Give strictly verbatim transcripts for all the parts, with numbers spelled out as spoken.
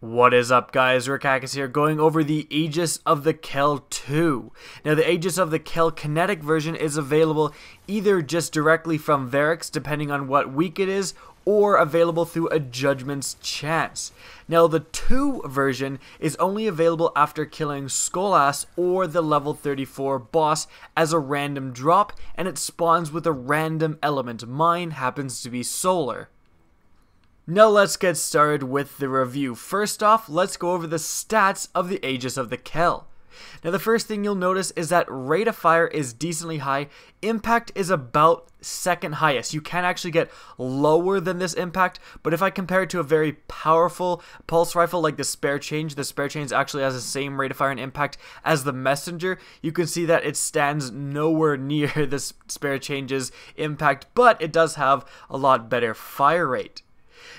What is up, guys? Kackis here, going over the Aegis of the Kell two. Now, the Aegis of the Kell kinetic version is available either just directly from Variks, depending on what week it is, or available through a Judgment's Chance. Now, the two version is only available after killing Skolas or the level thirty-four boss as a random drop, and it spawns with a random element. Mine happens to be solar. Now let's get started with the review. First off, let's go over the stats of the Aegis of the Kell. Now the first thing you'll notice is that rate of fire is decently high, impact is about second highest. You can actually get lower than this impact, but if I compare it to a very powerful pulse rifle like the Spare Change, the Spare Change actually has the same rate of fire and impact as the Messenger. You can see that it stands nowhere near the Spare Change's impact, but it does have a lot better fire rate.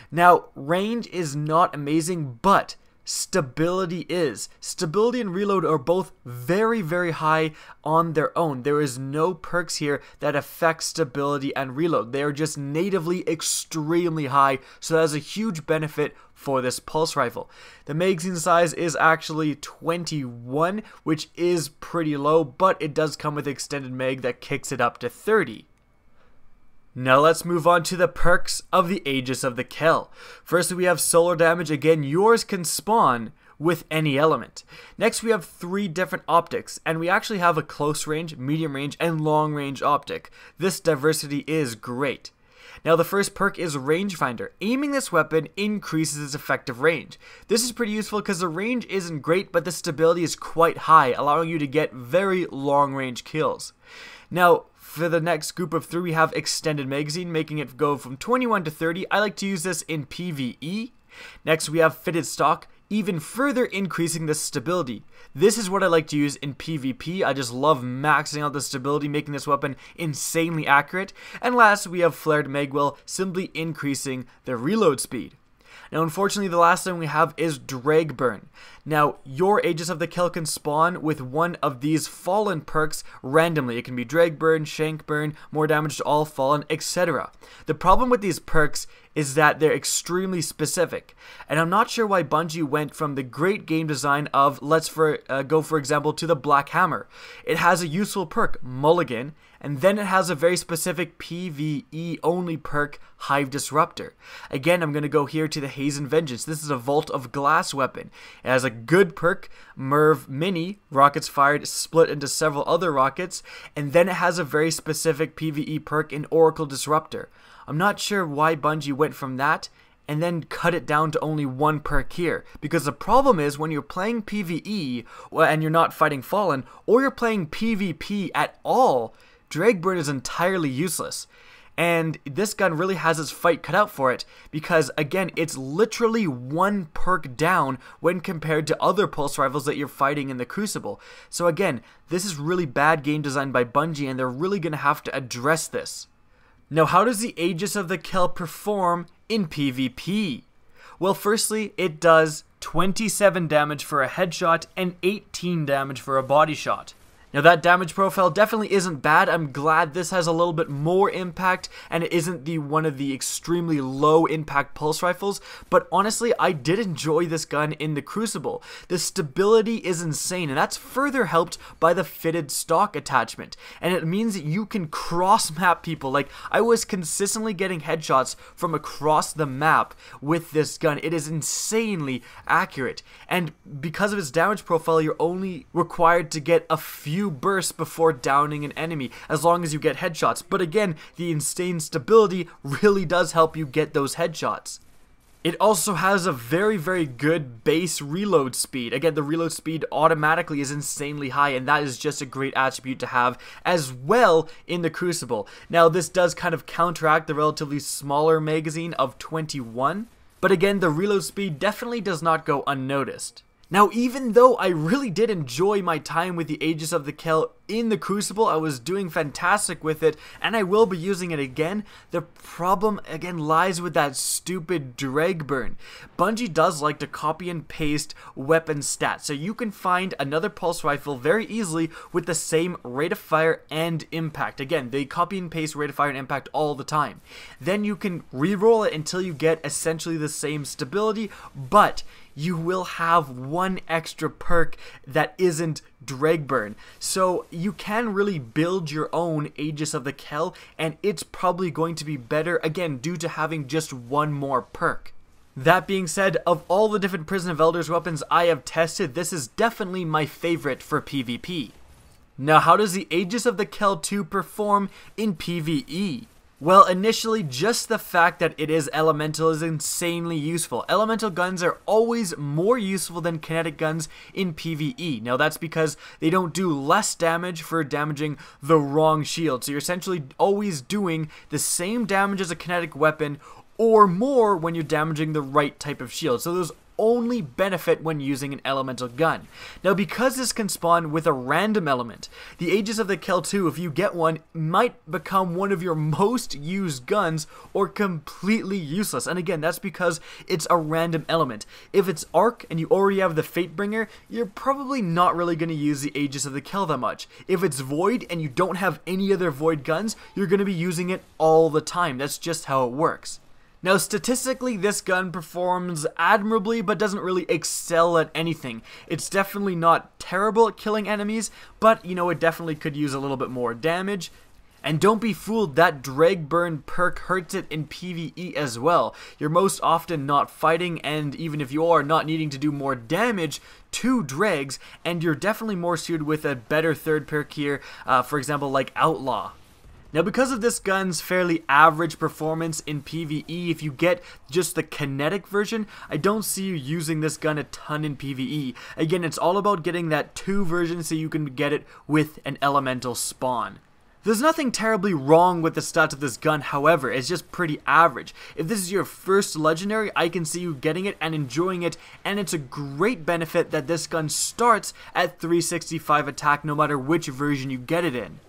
Now, range is not amazing, but stability is. Stability and reload are both very, very high on their own. There is no perks here that affect stability and reload. They are just natively extremely high, so that is a huge benefit for this pulse rifle. The magazine size is actually twenty-one, which is pretty low, but it does come with extended mag that kicks it up to thirty. Now let's move on to the perks of the Aegis of the Kell. Firstly, we have solar damage. Again, yours can spawn with any element. Next, we have three different optics, and we actually have a close range, medium range, and long range optic. This diversity is great. Now the first perk is rangefinder. Aiming this weapon increases its effective range. This is pretty useful because the range isn't great, but the stability is quite high, allowing you to get very long range kills. Now for the next group of three, we have extended magazine, making it go from twenty-one to thirty. I like to use this in PvE. Next we have fitted stock, even further increasing the stability. This is what I like to use in PvP. I just love maxing out the stability, making this weapon insanely accurate. And last, we have flared magwell, simply increasing the reload speed. Now, unfortunately, the last thing we have is drag burn. Now, your Aegis of the Kell can spawn with one of these fallen perks randomly. It can be drag burn, shank burn, more damage to all fallen, et cetera. The problem with these perks is that they're extremely specific, and I'm not sure why Bungie went from the great game design of let's for uh, go for example to the Black Hammer. It has a useful perk, Mulligan, and then it has a very specific PvE only perk, Hive Disruptor. Again, I'm going to go here to the Hezen Vengeance. This is a Vault of Glass weapon. It has a good perk, Merv Mini, rockets fired split into several other rockets, and then it has a very specific PvE perk in Oracle Disruptor. I'm not sure why Bungie went from that and then cut it down to only one perk here, because the problem is when you're playing PvE and you're not fighting Fallen, or you're playing PvP at all, Dragburn is entirely useless. And this gun really has its fight cut out for it, because again, it's literally one perk down when compared to other pulse rifles that you're fighting in the Crucible. So again, this is really bad game design by Bungie, and they're really going to have to address this. Now, how does the Aegis of the Kell perform in PvP? Well, firstly, it does twenty-seven damage for a headshot and eighteen damage for a body shot. Now, that damage profile definitely isn't bad. I'm glad this has a little bit more impact and it isn't the one of the extremely low impact pulse rifles, but honestly, I did enjoy this gun in the Crucible. The stability is insane, and that's further helped by the fitted stock attachment, and it means that you can cross map people. Like, I was consistently getting headshots from across the map with this gun. It is insanely accurate, and because of its damage profile, you're only required to get a few You burst before downing an enemy, as long as you get headshots. But again, the insane stability really does help you get those headshots. It also has a very, very good base reload speed. Again, the reload speed automatically is insanely high, and that is just a great attribute to have as well in the Crucible. Now, this does kind of counteract the relatively smaller magazine of twenty-one, but again, the reload speed definitely does not go unnoticed. Now, even though I really did enjoy my time with the Aegis of the Kell in the Crucible. I was doing fantastic with it, and I will be using it again. The problem, again, lies with that stupid drag burn. Bungie does like to copy and paste weapon stats, so you can find another pulse rifle very easily with the same rate of fire and impact. Again, they copy and paste rate of fire and impact all the time. Then you can re-roll it until you get essentially the same stability, but you will have one extra perk that isn't Dragburn. So you can really build your own Aegis of the Kell, and it's probably going to be better, again, due to having just one more perk. That being said, of all the different Prison of Elders weapons I have tested, this is definitely my favorite for PvP. Now, how does the Aegis of the Kell two perform in PvE? Well, initially, just the fact that it is elemental is insanely useful. Elemental guns are always more useful than kinetic guns in PvE. Now, that's because they don't do less damage for damaging the wrong shield. So you're essentially always doing the same damage as a kinetic weapon or more when you're damaging the right type of shield. So there's only benefit when using an elemental gun. Now, because this can spawn with a random element, the Aegis of the Kell two, if you get one, might become one of your most used guns or completely useless. And again, that's because it's a random element. If it's Arc and you already have the Fatebringer, you're probably not really going to use the Aegis of the Kell that much. If it's Void and you don't have any other Void guns, you're going to be using it all the time. That's just how it works. Now, statistically, this gun performs admirably, but doesn't really excel at anything. It's definitely not terrible at killing enemies, but, you know, it definitely could use a little bit more damage. And don't be fooled, that Dragburn perk hurts it in PvE as well. You're most often not fighting, and even if you are, not needing to do more damage to Dregs, and you're definitely more suited with a better third perk here, uh, for example, like Outlaw. Now, because of this gun's fairly average performance in PvE, if you get just the kinetic version, I don't see you using this gun a ton in PvE. Again, it's all about getting that two version so you can get it with an elemental spawn. There's nothing terribly wrong with the stats of this gun, however, it's just pretty average. If this is your first legendary, I can see you getting it and enjoying it, and it's a great benefit that this gun starts at three sixty-five attack no matter which version you get it in.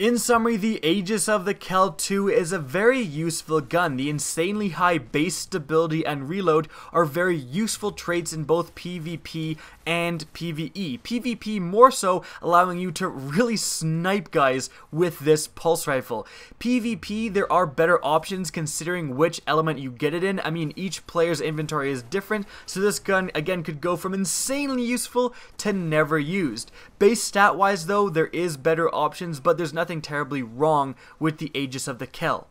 In summary, the Aegis of the Kell two is a very useful gun. The insanely high base stability and reload are very useful traits in both PvP and PvE. PvP more so, allowing you to really snipe guys with this pulse rifle. PvP, there are better options considering which element you get it in. I mean, each player's inventory is different, so this gun, again, could go from insanely useful to never used. Base stat-wise, though, there is better options, but there's nothing terribly wrong with the Aegis of the Kell.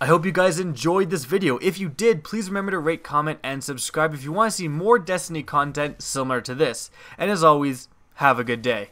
I hope you guys enjoyed this video. If you did, please remember to rate, comment, and subscribe if you want to see more Destiny content similar to this. And as always, have a good day.